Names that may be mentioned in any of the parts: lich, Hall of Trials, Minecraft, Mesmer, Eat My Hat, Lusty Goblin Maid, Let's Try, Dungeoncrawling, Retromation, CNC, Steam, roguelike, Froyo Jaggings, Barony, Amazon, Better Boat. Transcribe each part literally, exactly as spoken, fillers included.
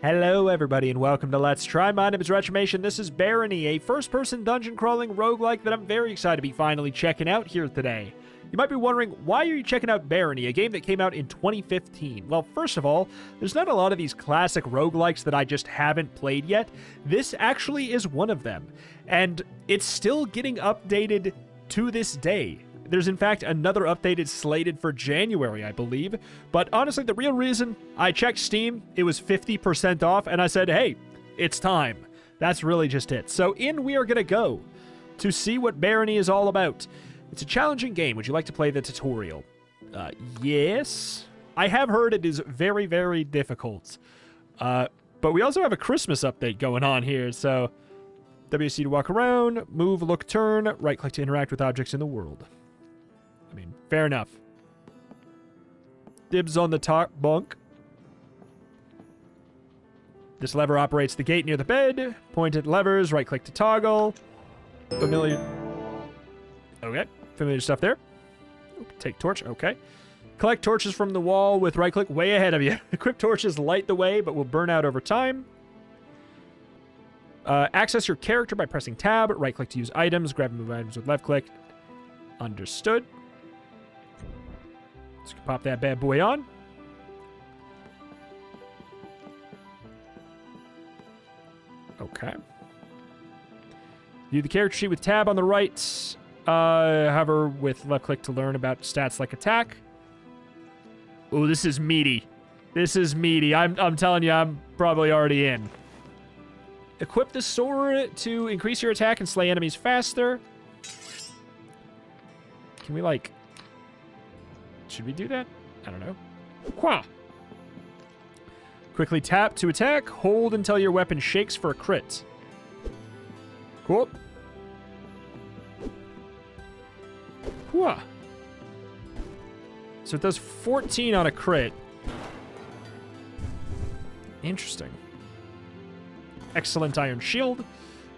Hello everybody and welcome to Let's Try. My name is Retromation. This is Barony, a first-person dungeon crawling roguelike that I'm very excited to be finally checking out here today. You might be wondering, why are you checking out Barony, a game that came out in twenty fifteen? Well, first of all, there's not a lot of these classic roguelikes that I just haven't played yet. This actually is one of them, and it's still getting updated to this day. There's, in fact, another update is slated for January, I believe. But honestly, the real reason I checked Steam, it was fifty percent off, and I said, hey, it's time. That's really just it. So in we are going to go to see what Barony is all about. It's a challenging game. Would you like to play the tutorial? Uh, yes. I have heard it is very, very difficult. Uh, but we also have a Christmas update going on here, so W C to walk around, move, look, turn, right-click to interact with objects in the world. I mean, fair enough. Dibs on the top bunk. This lever operates the gate near the bed. Point at levers, right-click to toggle. Familiar. Okay, familiar stuff there. Take torch, okay. Collect torches from the wall with right-click way ahead of you. Equip torches light the way, but will burn out over time. Uh, access your character by pressing tab. Right-click to use items. Grab and move items with left-click. Understood. Let's pop that bad boy on. Okay. View the character sheet with tab on the right. Uh, hover with left click to learn about stats like attack. Oh, this is meaty. This is meaty. I'm, I'm telling you, I'm probably already in. Equip the sword to increase your attack and slay enemies faster. Can we, like... Should we do that? I don't know. Quah! Quickly tap to attack. Hold until your weapon shakes for a crit. Cool. Quah! So it does fourteen on a crit. Interesting. Excellent iron shield.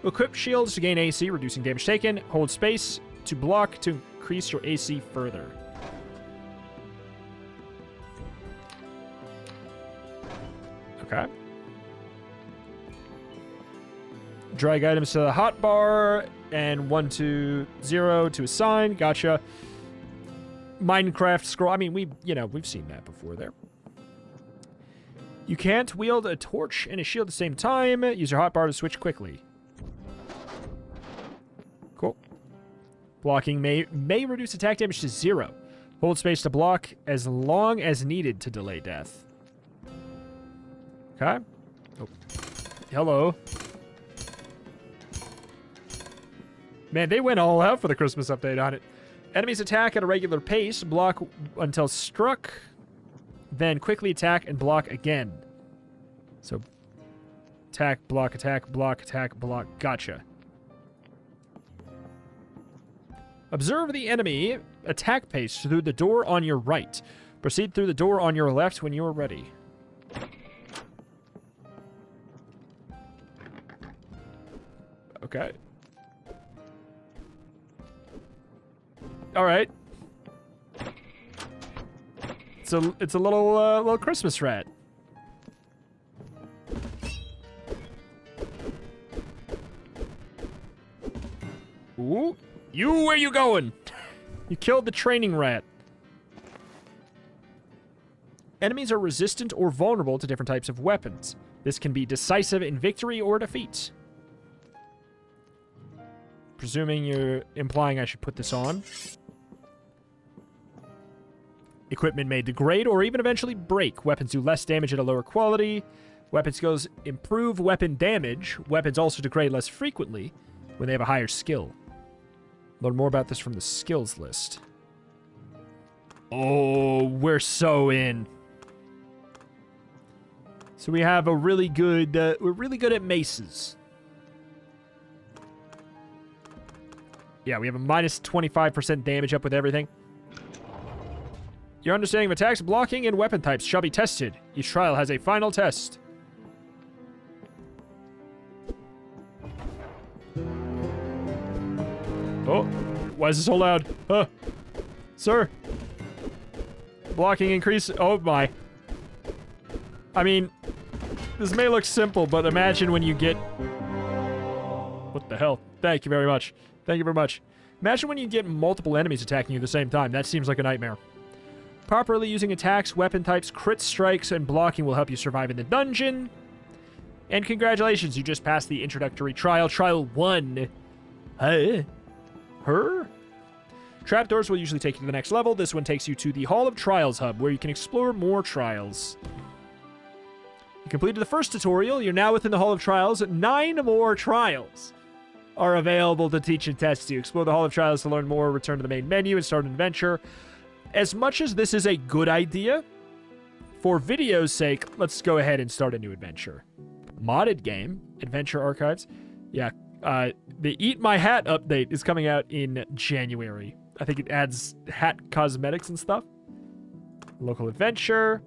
Equip shields to gain A C, reducing damage taken. Hold space to block to... increase your A C further. Okay. Drag items to the hotbar and one to zero to assign. Gotcha. Minecraft scroll. I mean, we, you know, we've seen that before there. You can't wield a torch and a shield at the same time. Use your hotbar to switch quickly. Blocking may, may reduce attack damage to zero. Hold space to block as long as needed to delay death. Okay. Oh. Hello. Man, they went all out for the Christmas update on it. Enemies attack at a regular pace. Block until struck. Then quickly attack and block again. So, attack, block, attack, block, attack, block. Gotcha. Observe the enemy attack pace through the door on your right. Proceed through the door on your left when you are ready. Okay. All right. It's a it's a little uh, little Christmas rat. Ooh. You, where you going? You killed the training rat. Enemies are resistant or vulnerable to different types of weapons. This can be decisive in victory or defeat. Presuming you're implying I should put this on. Equipment may degrade or even eventually break. Weapons do less damage at a lower quality. Weapon skills improve weapon damage. Weapons also degrade less frequently when they have a higher skill. Learn more about this from the skills list. Oh, we're so in. So we have a really good, uh, we're really good at maces. Yeah, we have a minus twenty-five percent damage up with everything. Your understanding of attacks, blocking, and weapon types shall be tested. Each trial has a final test. Oh, why is this so loud? Huh. Sir. Blocking increase. Oh, my. I mean, This may look simple, but imagine when you get... What the hell? Thank you very much. Thank you very much. Imagine when you get multiple enemies attacking you at the same time. That seems like a nightmare. Properly using attacks, weapon types, crit strikes, and blocking will help you survive in the dungeon. And congratulations, you just passed the introductory trial. Trial one. Huh? Her? Trapdoors will usually take you to the next level. This one takes you to the Hall of Trials hub, where you can explore more trials. You completed the first tutorial. You're now within the Hall of Trials. Nine more trials are available to teach and test you. Explore the Hall of Trials to learn more, return to the main menu, and start an adventure. As much as this is a good idea, for video's sake, let's go ahead and start a new adventure. Modded game, Adventure Archives. Yeah, uh, the Eat My Hat update is coming out in January. I think it adds hat cosmetics and stuff. Local adventure.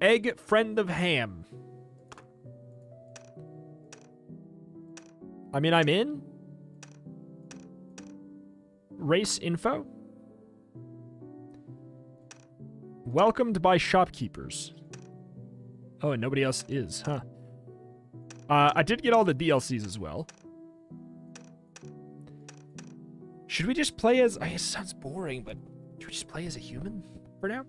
Egg friend of ham. I mean, I'm in. Race info. Welcomed by shopkeepers. Oh, and nobody else is, huh? Uh, I did get all the D L Cs as well. Should we just play as... I guess it sounds boring, but... Should we just play as a human for now?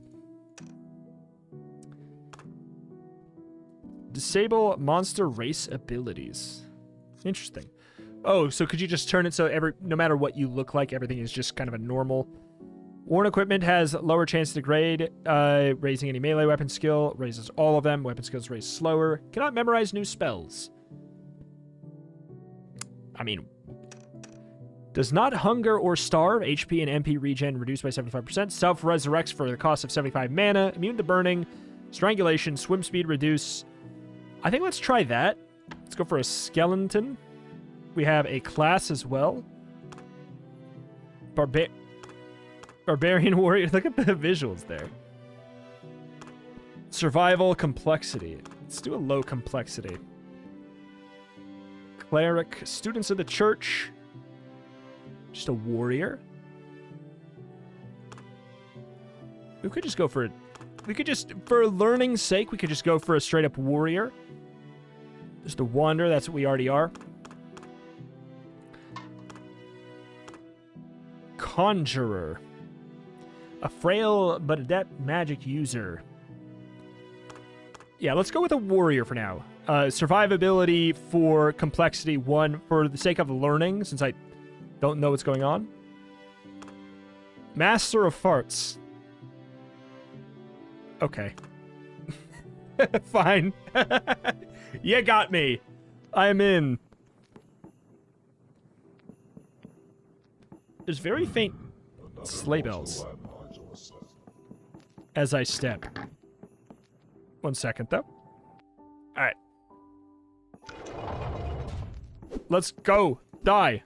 Disable monster race abilities. Interesting. Oh, so could you just turn it so every... No matter what you look like, everything is just kind of a normal... Worn equipment has lower chance to degrade, uh, raising any melee weapon skill, raises all of them, weapon skills raise slower, cannot memorize new spells. I mean, does not hunger or starve, H P and M P regen reduced by seventy-five percent, self-resurrects for the cost of seventy-five mana, immune to burning, strangulation, swim speed reduce. I think let's try that. Let's go for a skeleton. We have a class as well. Barbarian. Barbarian warrior. Look at the visuals there. Survival complexity. Let's do a low complexity. Cleric. Students of the church. Just a warrior. We could just go for... We could just... For learning's sake, we could just go for a straight-up warrior. Just a wanderer. That's what we already are. Conjurer. A frail but adept magic user. Yeah, let's go with a warrior for now. Uh, survivability for complexity one for the sake of learning, since I don't know what's going on. Master of farts. Okay. Fine. You got me. I'm in. There's very faint sleigh bells. As I step. One second, though. Alright. Let's go. Die.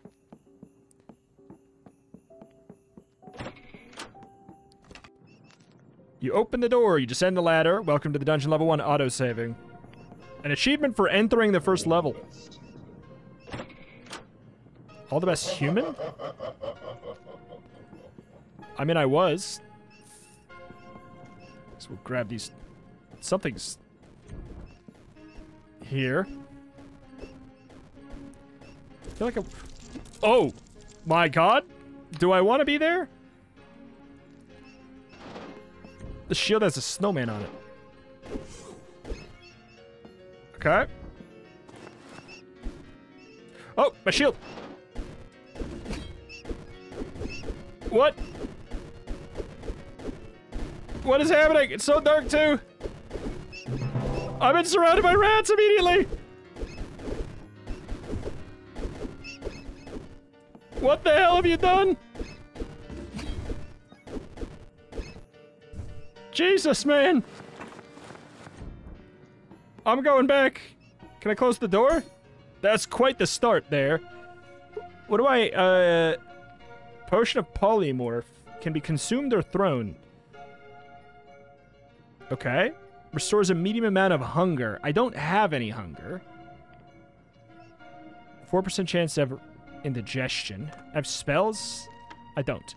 You open the door. You descend the ladder. Welcome to the dungeon level one auto-saving. An achievement for entering the first level. All the best human? I mean, I was... So we'll grab these. Something's here. I feel like a... Oh! My god! Do I want to be there? The shield has a snowman on it. Okay. Oh! My shield! What? What is happening? It's so dark, too. I've been surrounded by rats immediately. What the hell have you done? Jesus, man. I'm going back. Can I close the door? That's quite the start there. What do I, uh... Potion of polymorph can be consumed or thrown. Okay. Restores a medium amount of hunger. I don't have any hunger. four percent chance of indigestion. I have spells? I don't.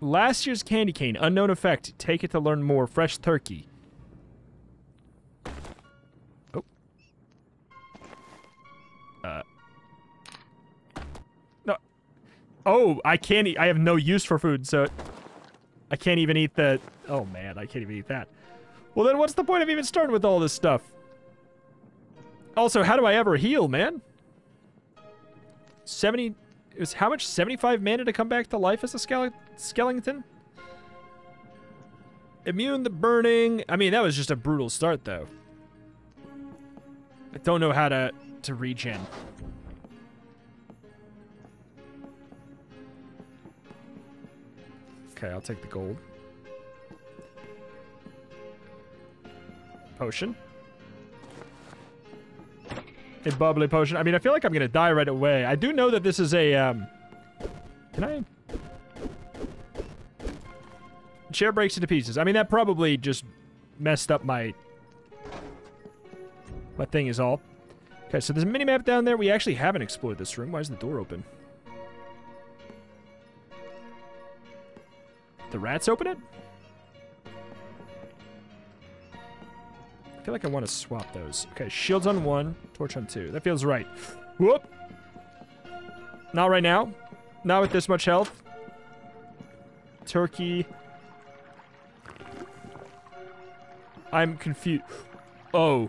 Last year's candy cane. Unknown effect. Take it to learn more. Fresh turkey. Oh, I can't eat. I have no use for food, so I can't even eat the... Oh, man, I can't even eat that. Well, then what's the point of even starting with all this stuff? Also, how do I ever heal, man? seventy... It was how much? seventy-five mana to come back to life as a skele skeleton? Immune to burning. I mean, that was just a brutal start, though. I don't know how to, to regen. Okay, I'll take the gold. Potion. A bubbly potion. I mean, I feel like I'm gonna die right away. I do know that this is a, um... Can I... Chair breaks into pieces. I mean, that probably just messed up my... My thing is all. Okay, so there's a mini-map down there. We actually haven't explored this room. Why is the door open? The rats open it? I feel like I want to swap those. Okay, shields on one, torch on two. That feels right. Whoop! Not right now. Not with this much health. Turkey. I'm confused. Oh.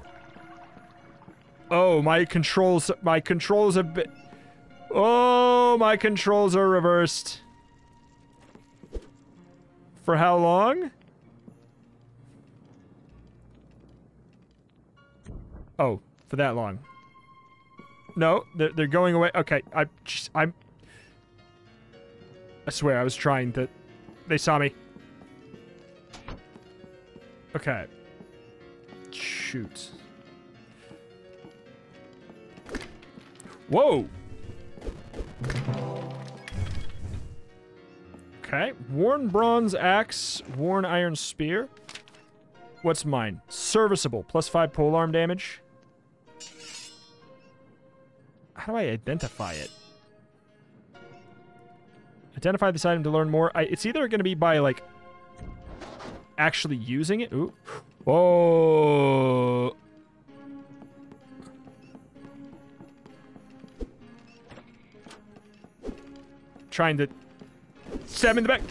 Oh, my controls... My controls have been... Oh, my controls are reversed. For how long? Oh, for that long. No, they're, they're going away. Okay, I just, I'm... I swear, I was trying to... They saw me. Okay. Shoot. Whoa! Okay, worn bronze axe, worn iron spear. What's mine? Serviceable, plus five polearm damage. How do I identify it? Identify this item to learn more. I, it's either going to be by, like, actually using it. Ooh. Whoa. Trying to... Stab him in the back.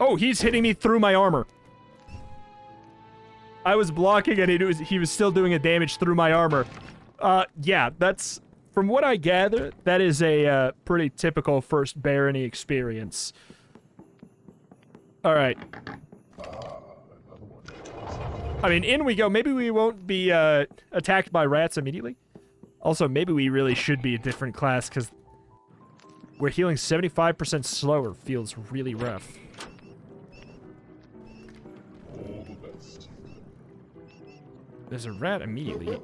Oh, he's hitting me through my armor. I was blocking and he was, he was still doing a damage through my armor. Uh, yeah, that's... From what I gather, that is a uh, pretty typical first Barony experience. Alright. I mean, in we go. Maybe we won't be uh, attacked by rats immediately. Also, maybe we really should be a different class, because... We're healing seventy-five percent slower. Feels really rough. All the best. There's a rat immediately.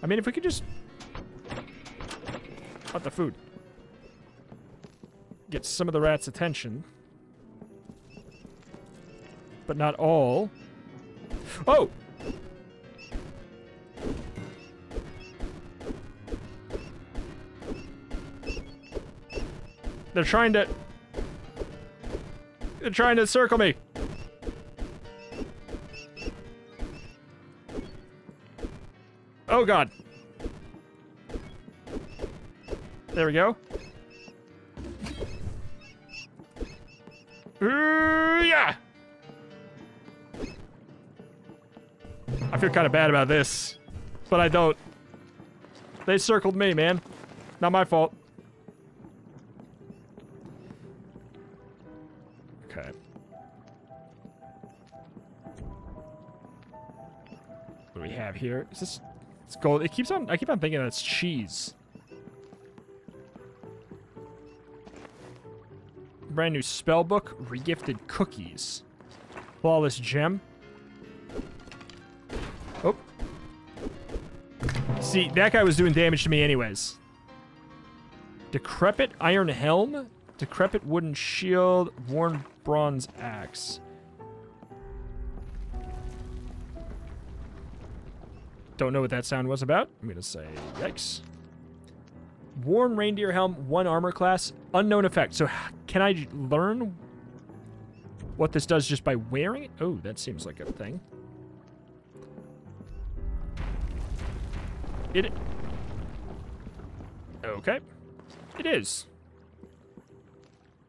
I mean, if we could just... Cut the food. Get some of the rat's attention. But not all. Oh! They're trying to... They're trying to circle me. Oh, God. There we go. Ooh, yeah! I feel kind of bad about this, but I don't. They circled me, man. Not my fault. Here is this? It's gold. It keeps on. I keep on thinking that's cheese. Brand new spell book. Regifted cookies. Flawless gem. Oh. See, that guy was doing damage to me, anyways. Decrepit iron helm. Decrepit wooden shield. Worn bronze axe. Don't know what that sound was about. I'm gonna say, yikes. Worn reindeer helm, one armor class, unknown effect. So can I learn what this does just by wearing it? Oh, that seems like a thing. It... Okay. It is.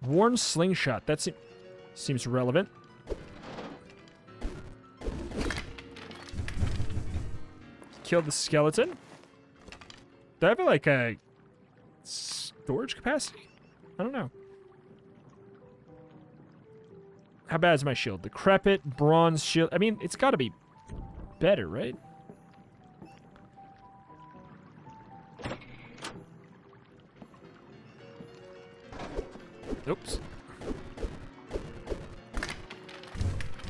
Worn slingshot. That se seems relevant. Kill the skeleton. Do I have, like, a storage capacity? I don't know. How bad is my shield? Decrepit, bronze shield. I mean, it's got to be better, right? Oops.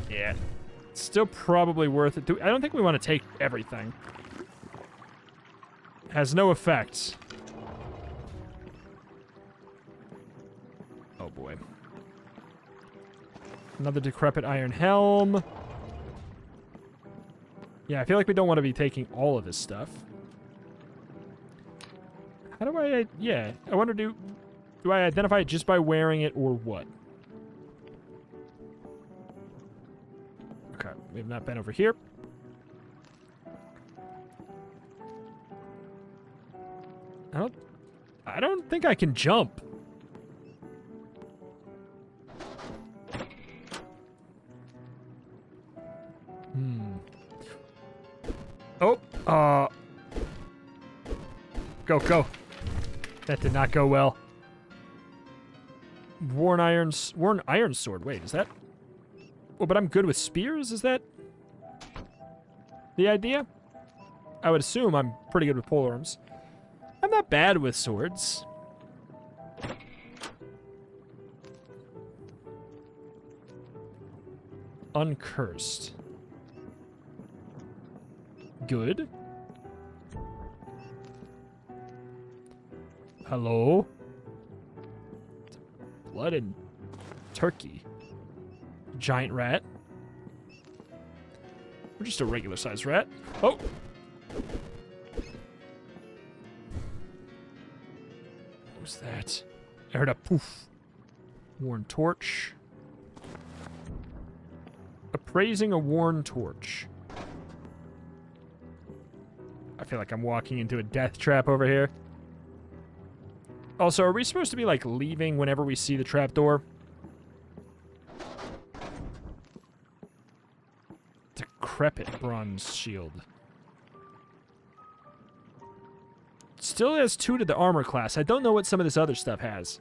Yeah. It's still probably worth it. Do, I don't think we want to take everything. Has no effects. Oh boy. Another decrepit iron helm. Yeah, I feel like we don't want to be taking all of this stuff. How do I... Yeah, I wonder do... Do I identify it just by wearing it or what? Okay, we have not been over here. I don't, I don't think I can jump. Hmm. Oh, uh. Go, go. That did not go well. Worn iron, worn iron sword. Wait, is that? Oh, but I'm good with spears. Is that the idea? I would assume I'm pretty good with polearms. I'm not bad with swords. Uncursed. Good. Hello. Blood and turkey. Giant rat. Or just a regular sized rat. Oh! What was that? I heard a poof. Worn torch. Appraising a worn torch. I feel like I'm walking into a death trap over here. Also, are we supposed to be, like, leaving whenever we see the trapdoor? Decrepit bronze shield. Still has two to the armor class. I don't know what some of this other stuff has.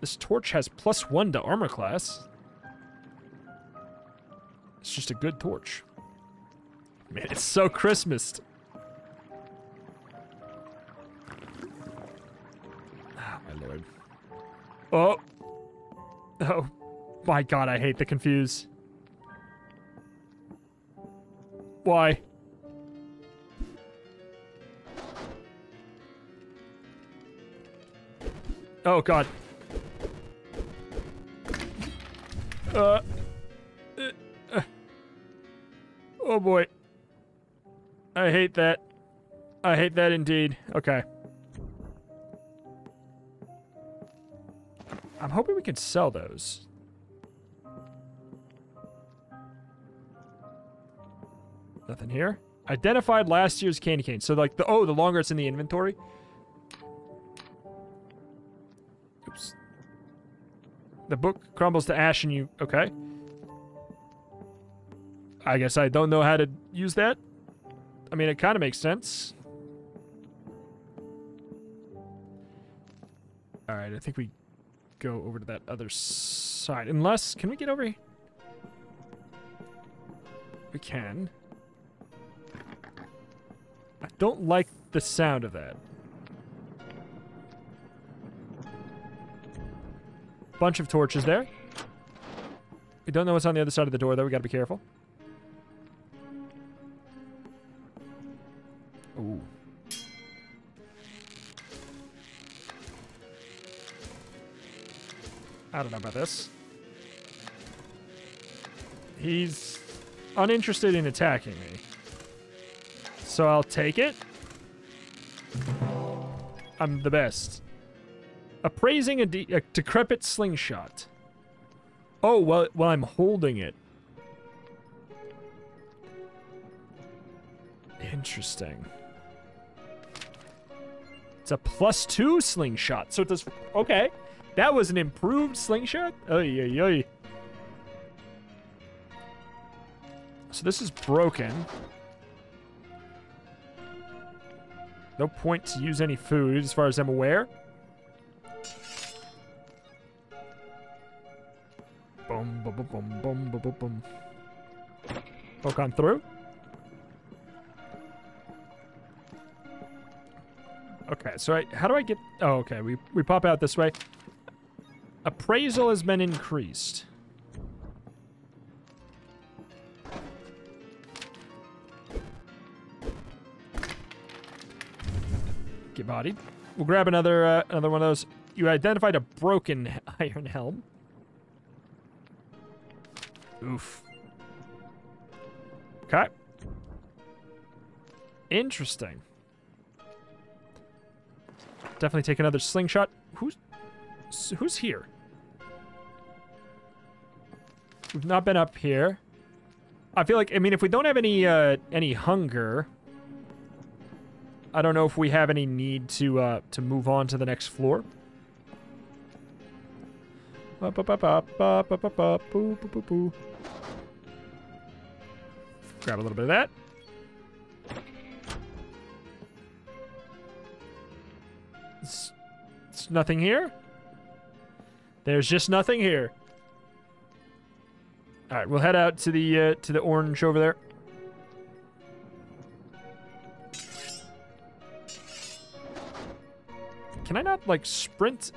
This torch has plus one to armor class. It's just a good torch. Man, it's so Christmased. Oh. Oh. My god, I hate the confuse. Why? Oh god. Uh. Uh. Oh boy. I hate that. I hate that indeed. Okay. I'm hoping we can sell those. Nothing here. Identified last year's candy cane. So like the oh, the longer it's in the inventory. Oops. The book crumbles to ash and you okay. I guess I don't know how to use that. I mean, it kind of makes sense. All right, I think we go over to that other side. Unless, can we get over here? We can. I don't like the sound of that. Bunch of torches there. We don't know what's on the other side of the door, though. We gotta be careful. Ooh. I don't know about this. He's uninterested in attacking me. So I'll take it. I'm the best. Appraising a, de a decrepit slingshot. Oh, well, well, I'm holding it. Interesting. It's a plus two slingshot. So it does, okay. That was an improved slingshot? Oy, oy, oy. So this is broken. No point to use any food as far as I'm aware. Boom, boom, boom, boom, boom, boom, boom. Poke on through. Okay, so I, how do I get... Oh, okay, we, we pop out this way. Appraisal has been increased. Get bodied. We'll grab another uh, another one of those. You identified a broken iron helm. Oof. Okay. Interesting. Definitely take another slingshot. Who's who's here? We've not been up here. I feel like I mean if we don't have any uh any hunger, I don't know if we have any need to uh to move on to the next floor. Ba ba ba ba ba ba ba ba boo boo boo boo. Grab a little bit of that. It's, it's nothing here. There's just nothing here. All right, we'll head out to the uh, to the orange over there. Can I not like sprint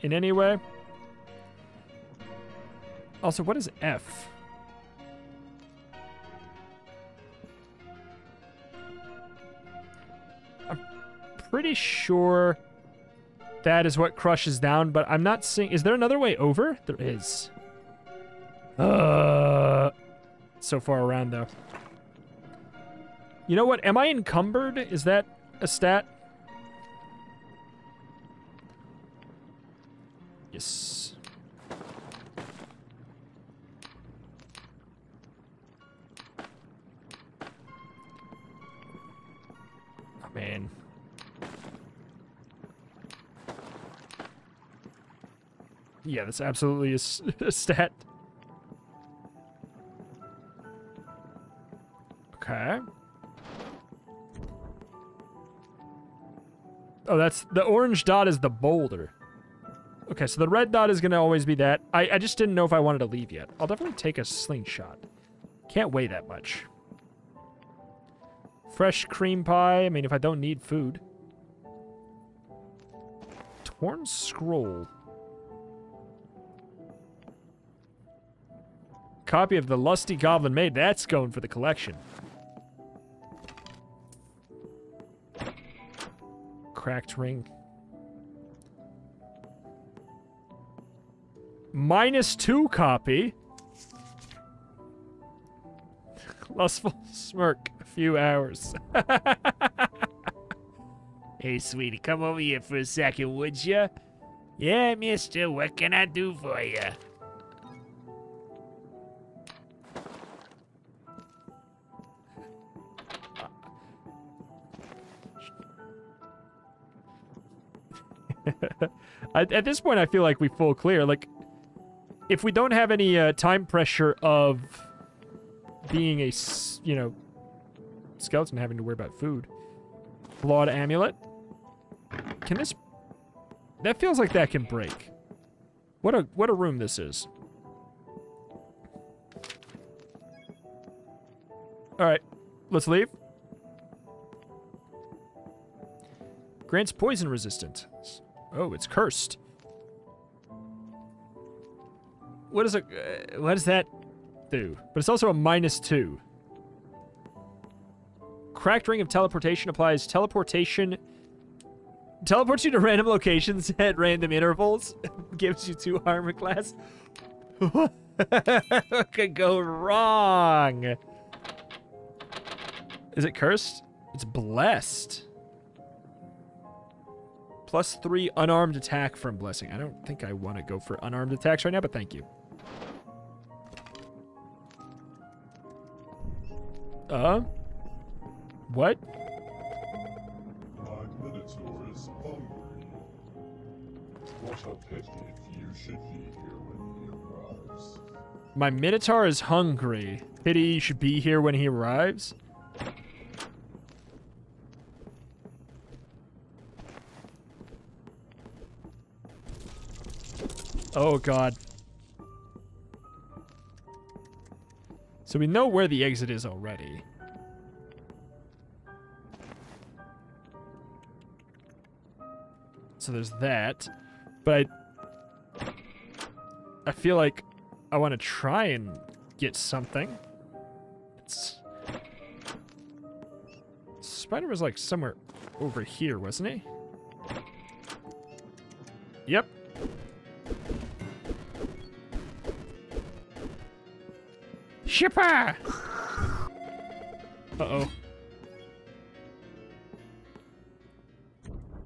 in any way? Also, what is F? Pretty sure that is what crushes down, but I'm not seeing. Is there another way over? There is. Uh, so far around though. You know what? Am I encumbered? Is that a stat? Yes. Oh, man. Yeah, that's absolutely a, a stat. Okay. Oh, that's... The orange dot is the boulder. Okay, so the red dot is going to always be that. I, I just didn't know if I wanted to leave yet. I'll definitely take a slingshot. Can't weigh that much. Fresh cream pie. I mean, if I don't need food. Torn scroll. Copy of the Lusty Goblin Maid. That's going for the collection. Cracked ring. Minus two copy. Lustful smirk. A few hours. Hey, sweetie, come over here for a second, would ya? Yeah, mister, what can I do for ya? At, at this point, I feel like we full clear. Like, if we don't have any uh, time pressure of being a, you know, skeleton having to worry about food. Flawed amulet. Can this... That feels like that can break. What a, what a room this is. Alright, let's leave. Grants poison resistance. Oh, it's cursed. What is it? Uh, what does that do? But it's also a minus two. Cracked ring of teleportation applies teleportation. Teleports you to random locations at random intervals. Gives you two armor class. What could go wrong? Is it cursed? It's blessed. Plus three unarmed attack from blessing. I don't think I want to go for unarmed attacks right now, but thank you. Uh-huh. What? My Minotaur is hungry. What a pity if you should be here when he arrives. My Minotaur is hungry. Pity you should be here when he arrives? Oh god. So we know where the exit is already. So there's that. But I, I feel like I want to try and get something. It's, Spider was like somewhere over here, wasn't he? Yep. Shipper! Uh-oh.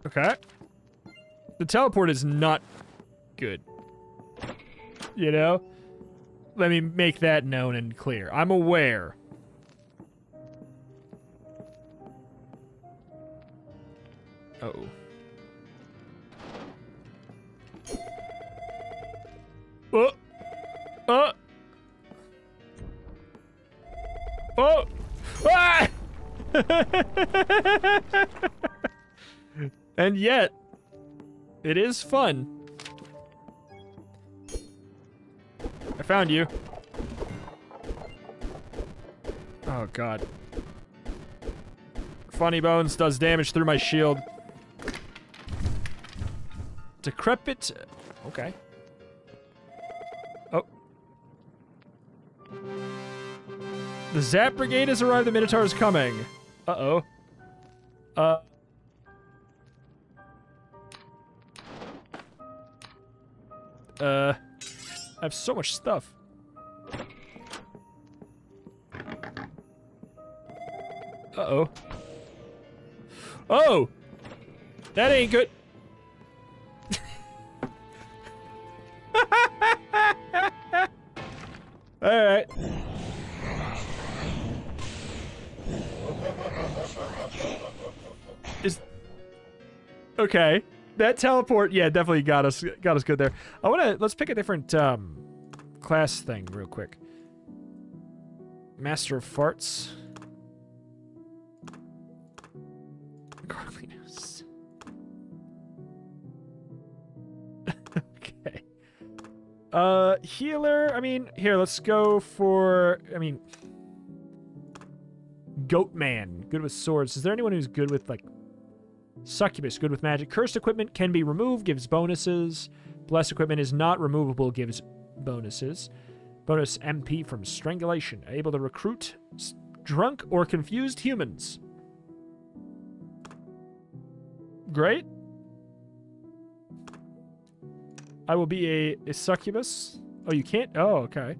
Okay. The teleport is not good. You know? Let me make that known and clear. I'm aware. Uh-oh. Oh! Oh! Oh! Ah! And yet, it is fun. I found you. Oh god. Funny Bones does damage through my shield. Decrepit. Okay. The Zap Brigade has arrived, the Minotaur is coming. Uh-oh. Uh. Uh. I have so much stuff. Uh-oh. Oh! That ain't good. Alright. Is okay. That teleport, yeah, definitely got us got us good there. I wanna let's pick a different um class thing real quick. Master of Farts. Carlinos. Okay. Uh healer, I mean, here, let's go for I mean Goatman, good with swords. Is there anyone who's good with, like, Succubus, good with magic? Cursed equipment can be removed, gives bonuses. Blessed equipment is not removable, gives bonuses. Bonus M P from strangulation. Able to recruit drunk or confused humans. Great. I will be a, a Succubus. Oh, you can't? Oh, okay.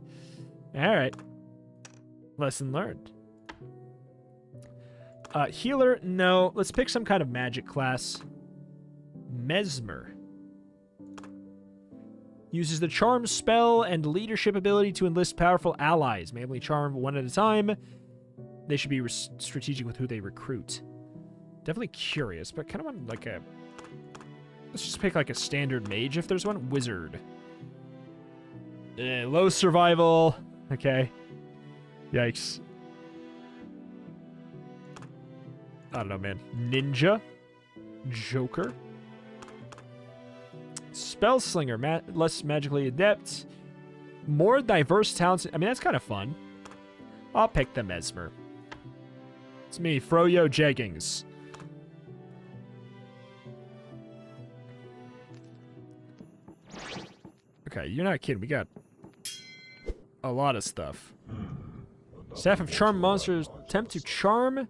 All right. Lesson learned. Uh, healer, no. Let's pick some kind of magic class. Mesmer. Uses the charm spell and leadership ability to enlist powerful allies. May only charm one at a time. They should be strategic with who they recruit. Definitely curious, but kind of want like a... Let's just pick like a standard mage if there's one. Wizard. Eh, low survival. Okay. Yikes. I don't know, man. Ninja. Joker. Spellslinger. Ma less magically adept. More diverse talents. I mean, that's kind of fun. I'll pick the Mesmer. It's me, Froyo Jaggings. Okay, you're not kidding. We got a lot of stuff. Staff of Charm Monsters attempt to charm...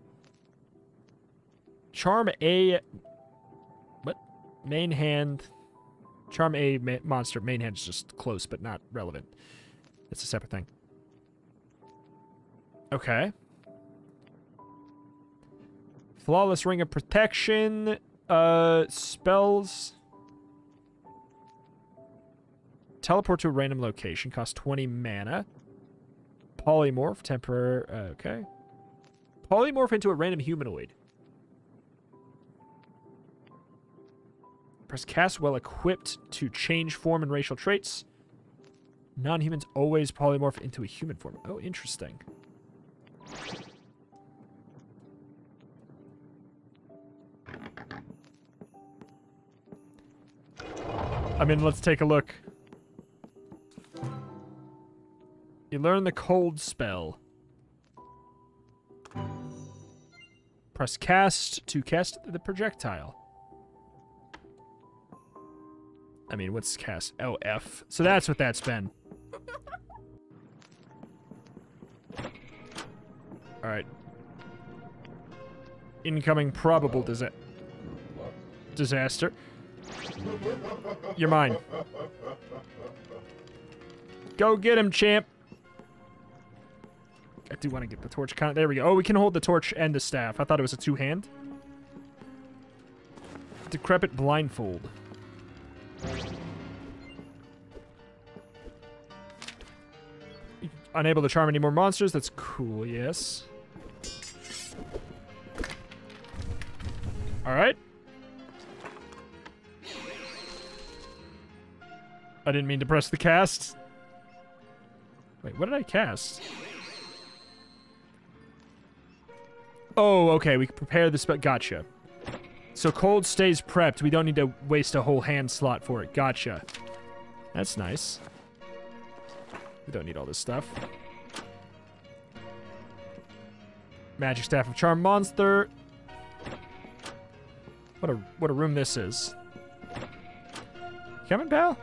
Charm a, what? Main hand. Charm a ma monster. Main hand is just close, but not relevant. It's a separate thing. Okay. Flawless Ring of Protection. Uh, spells. Teleport to a random location. Costs twenty mana. Polymorph. Temporary. Uh, okay. Polymorph into a random humanoid. Press cast while equipped to change form and racial traits. Non-humans always polymorph into a human form. Oh, interesting. I mean, let's take a look. You learn the cold spell. Press cast to cast the projectile. I mean, what's cast? Oh, F. So that's what that's been. Alright. Incoming probable disa- disaster. You're mine. Go get him, champ. I do want to get the torch. Con there we go. Oh, we can hold the torch and the staff. I thought it was a two-hand. Decrepit blindfold. Unable to charm any more monsters. That's cool, yes. Alright. I didn't mean to press the cast. Wait, what did I cast? Oh, okay, we can prepare the spell. Gotcha. So cold stays prepped. We don't need to waste a whole hand slot for it. Gotcha. That's nice. We don't need all this stuff. Magic Staff of Charm Monster. What a what a room this is. Coming, pal?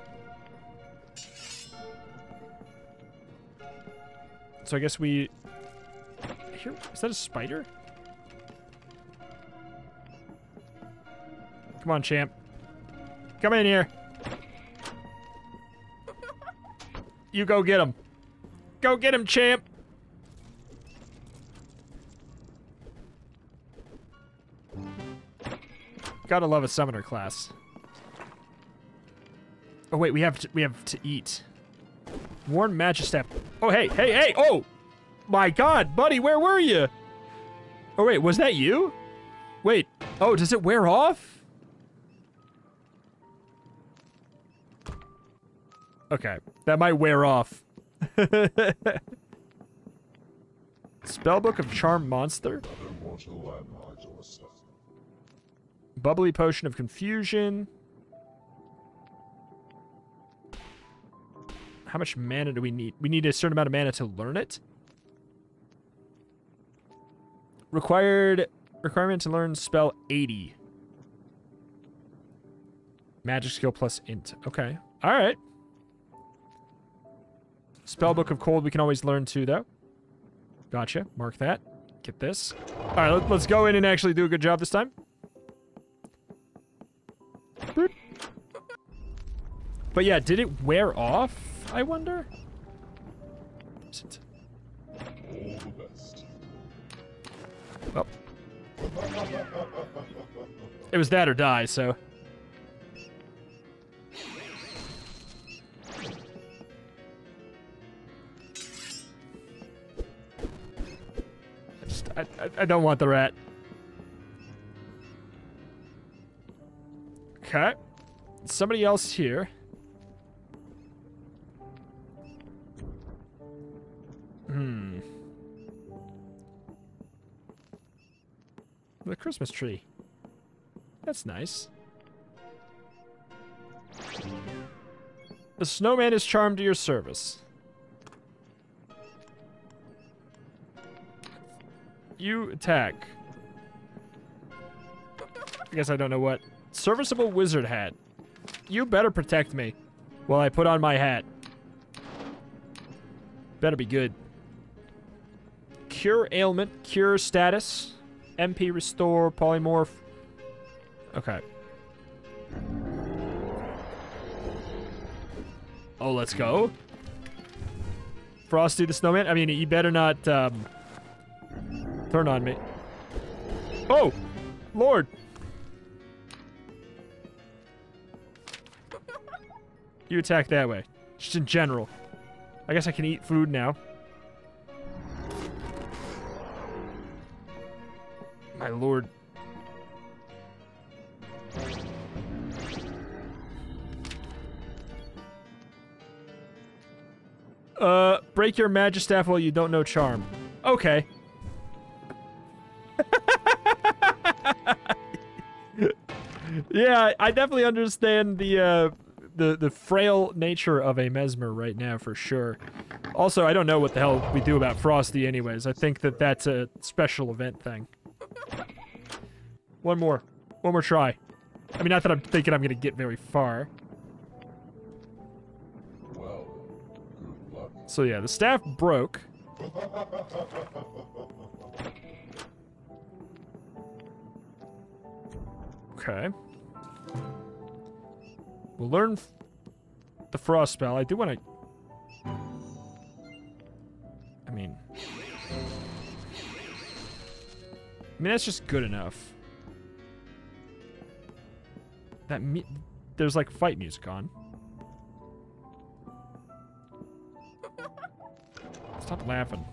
So I guess we... Here, is that a spider? Come on, champ. Come in here. You go get him. Go get him, champ. Gotta love a summoner class. Oh wait, we have to, we have to eat. Worn magic staff. Oh hey, hey, hey! Oh, my God, buddy, where were you? Oh wait, was that you? Wait. Oh, does it wear off? Okay, that might wear off. Spellbook of Charm Monster. Bubbly Potion of Confusion. How much mana do we need? We need a certain amount of mana to learn it. Required requirement to learn spell eighty. Magic skill plus int. Okay. All right. Spellbook of Cold we can always learn too, though. Gotcha. Mark that. Get this. All right, let, let's go in and actually do a good job this time. Boop. But yeah, did it wear off, I wonder? All the best. Oh. It was that or die, so... I, I, I don't want the rat. Okay. Somebody else here. Hmm. The Christmas tree. That's nice. The snowman is charmed to your service. You attack. I guess I don't know what. Serviceable wizard hat. You better protect me while I put on my hat. Better be good. Cure ailment, cure status, M P restore, polymorph. Okay. Oh, let's go. Frosty the Snowman. I mean, you better not... Um, Turn on me. Oh! Lord! You attack that way. Just in general. I guess I can eat food now. My lord. Uh, break your magic staff while you don't know charm. Okay. Yeah, I definitely understand the uh, the the frail nature of a mesmer right now for sure. Also, I don't know what the hell we do about Frosty, anyways. I think that that's a special event thing. One more, one more try. I mean, not that I'm thinking I'm gonna get very far. Well, good luck. So yeah, the staff broke. Okay. We'll learn f the frost spell. I do want to... I mean... I mean, that's just good enough. That me There's, like, fight music on. Stop laughing.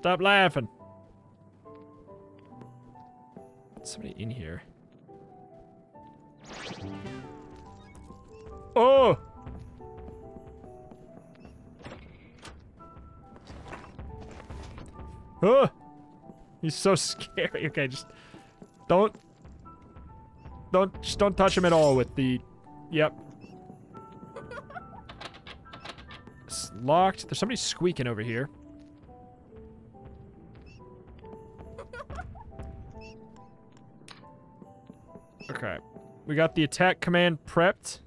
Stop laughing! Somebody in here. Oh! Oh! He's so scary. Okay, just don't, don't, just don't touch him at all with the, yep. It's locked. There's somebody squeaking over here. Okay. We got the attack command prepped.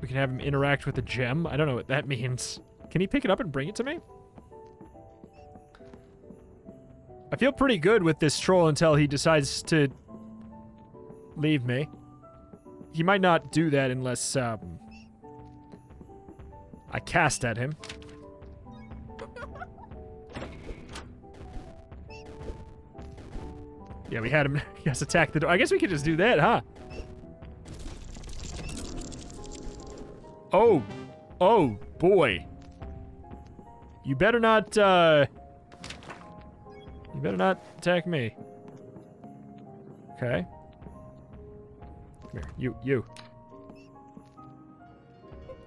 We can have him interact with a gem. I don't know what that means. Can he pick it up and bring it to me? I feel pretty good with this troll until he decides to leave me. He might not do that unless um, I cast at him. Yeah, we had him, yes, attack the door. I guess we could just do that, huh? Oh. Oh, boy. You better not, uh... You better not attack me. Okay. Come here, you, you.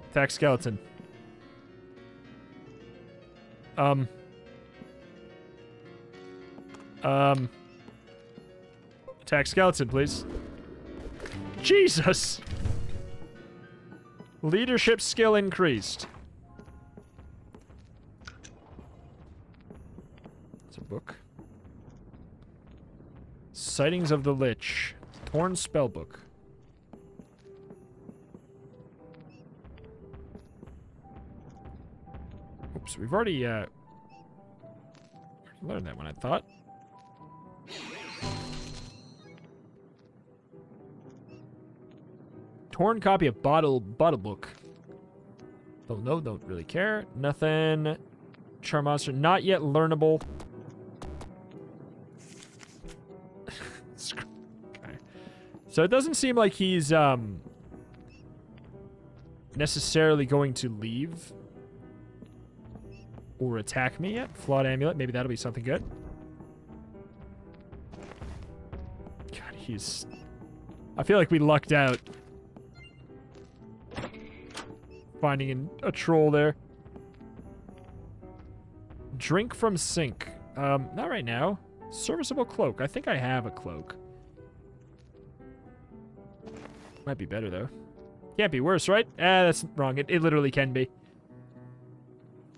Attack skeleton. Um. Um. Attack skeleton, please. Jesus! Leadership skill increased. It's a book. Sightings of the Lich. Torn spellbook. Oops, we've already, uh... learned that one, I thought. Torn copy of bottle bottle book. Though no, don't really care. Nothing. Charm monster not yet learnable. Okay. So it doesn't seem like he's um necessarily going to leave or attack me yet. Flawed amulet. Maybe that'll be something good. God, he's. I feel like we lucked out. Finding an, a troll there. Drink from sink. Um, not right now. Serviceable cloak. I think I have a cloak. Might be better, though. Can't be worse, right? Ah, that's wrong. It, it literally can be.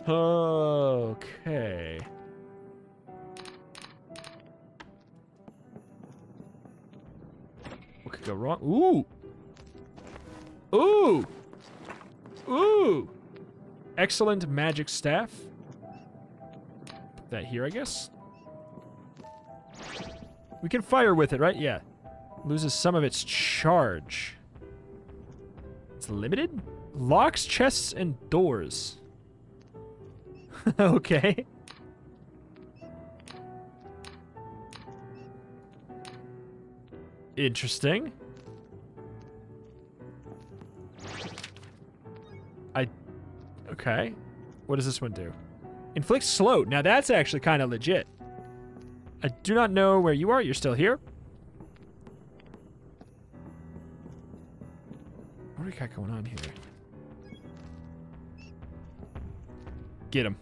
Okay. What could go wrong? Ooh! Ooh! Ooh! Excellent magic staff. Put that here, I guess. We can fire with it, right? Yeah. Loses some of its charge. It's limited? Locks chests and doors. Okay. Interesting. Okay. What does this one do? Inflict slow. Now that's actually kind of legit. I do not know where you are. You're still here. What do we got going on here? Get him.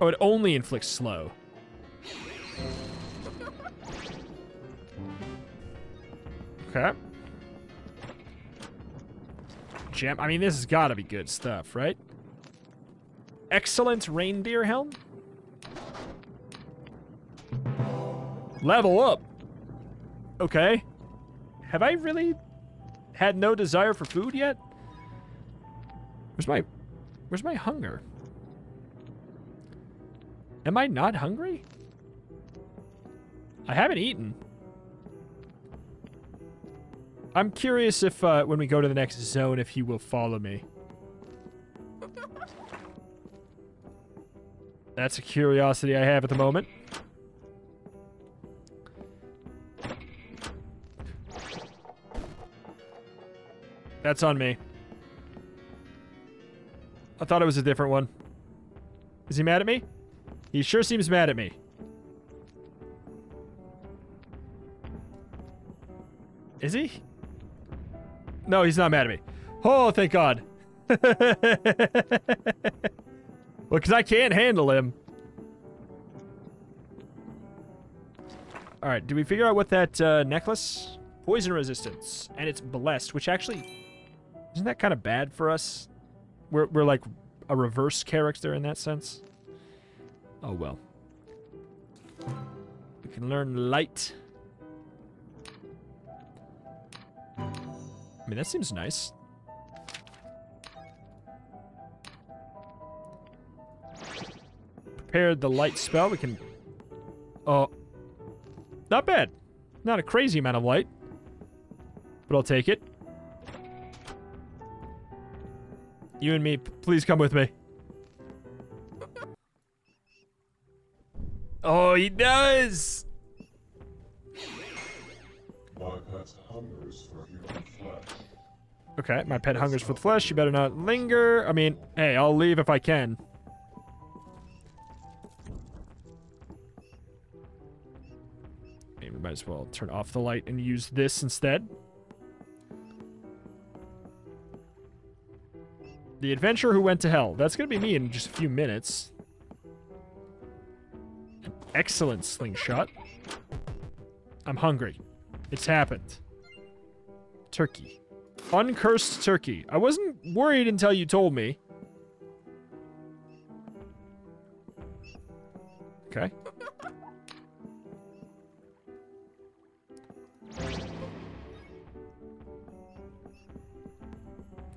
Oh, it only inflicts slow. Okay. Gem. I mean, this has got to be good stuff, right? Excellent reindeer helm. Level up. Okay. Have I really had no desire for food yet? Where's my, where's my hunger? Am I not hungry? I haven't eaten. I'm curious if, uh, when we go to the next zone, if he will follow me. That's a curiosity I have at the moment. That's on me. I thought it was a different one. Is he mad at me? He sure seems mad at me. Is he? No, he's not mad at me. Oh, thank God. Well, because I can't handle him. All right, did we figure out what that uh, necklace? Poison resistance, and it's blessed, which actually, isn't that kind of bad for us? We're, we're like a reverse character in that sense. Oh, well. We can learn light. I mean, that seems nice. Prepared the light spell. We can... Oh. Not bad. Not a crazy amount of light. But I'll take it. You and me, please come with me. Oh, he does! My pet hungers for human flesh. Okay, my pet hungers for the flesh. You better not linger. I mean, hey, I'll leave if I can. Maybe we might as well turn off the light and use this instead. The adventurer who went to hell. That's going to be me in just a few minutes. An excellent slingshot. I'm hungry. It's happened. Turkey. Uncursed turkey. I wasn't worried until you told me. Okay.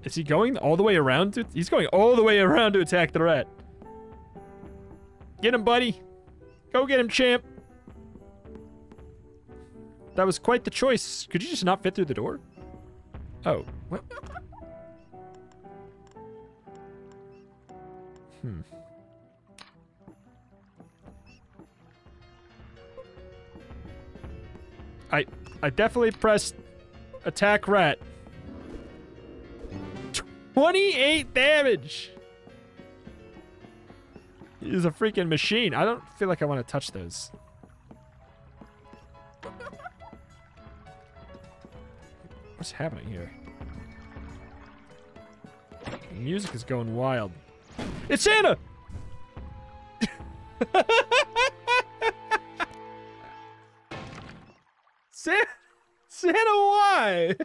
Is he going all the way around? To, he's going all the way around to attack the rat. Get him, buddy. Go get him, champ. That was quite the choice. Could you just not fit through the door? Oh. What? Hmm. I, I definitely pressed attack rat. twenty-eight damage! He's a freaking machine. I don't feel like I want to touch those. What's happening here? The music is going wild. It's Santa! Santa, Santa, why?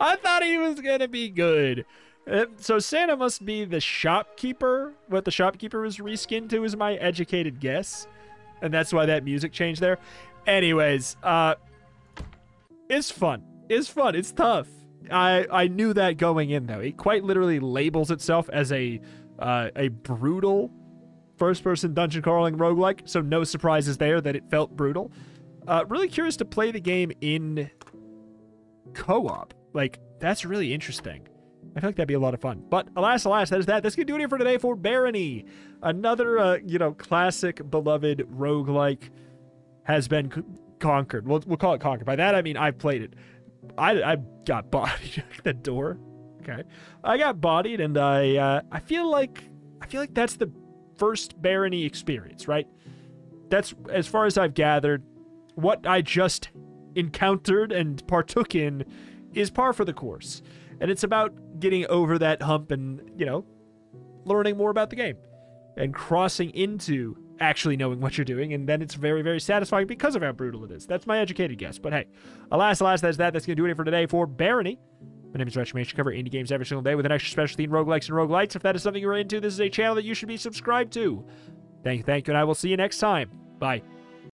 I thought he was gonna be good. So Santa must be the shopkeeper. What the shopkeeper was reskinned to is my educated guess. And that's why that music changed there. Anyways, uh, it's fun. It's fun. It's tough. I, I knew that going in, though. It quite literally labels itself as a, uh, a brutal first-person dungeon crawling roguelike. So no surprises there that it felt brutal. Uh, really curious to play the game in co-op. Like, that's really interesting. I feel like that'd be a lot of fun. But alas, alas, that is that. That's going to do it here for today for Barony. Another, uh, you know, classic, beloved roguelike has been conquered. We'll, we'll call it conquered. By that, I mean I've played it. I, I got bodied at the door. Okay. I got bodied, and I uh, I feel like I feel like that's the first Barony experience, right? That's as far as I've gathered. What I just encountered and partook in is par for the course. And it's about getting over that hump and, you know, learning more about the game and crossing into actually knowing what you're doing. And then it's very, very satisfying because of how brutal it is. That's my educated guess. But hey, alas, alas, that's that. That's going to do it for today for Barony. My name is Retromation. Cover indie games every single day with an extra specialty in roguelikes and roguelites. If that is something you're into, this is a channel that you should be subscribed to. Thank you, thank you, and I will see you next time. Bye.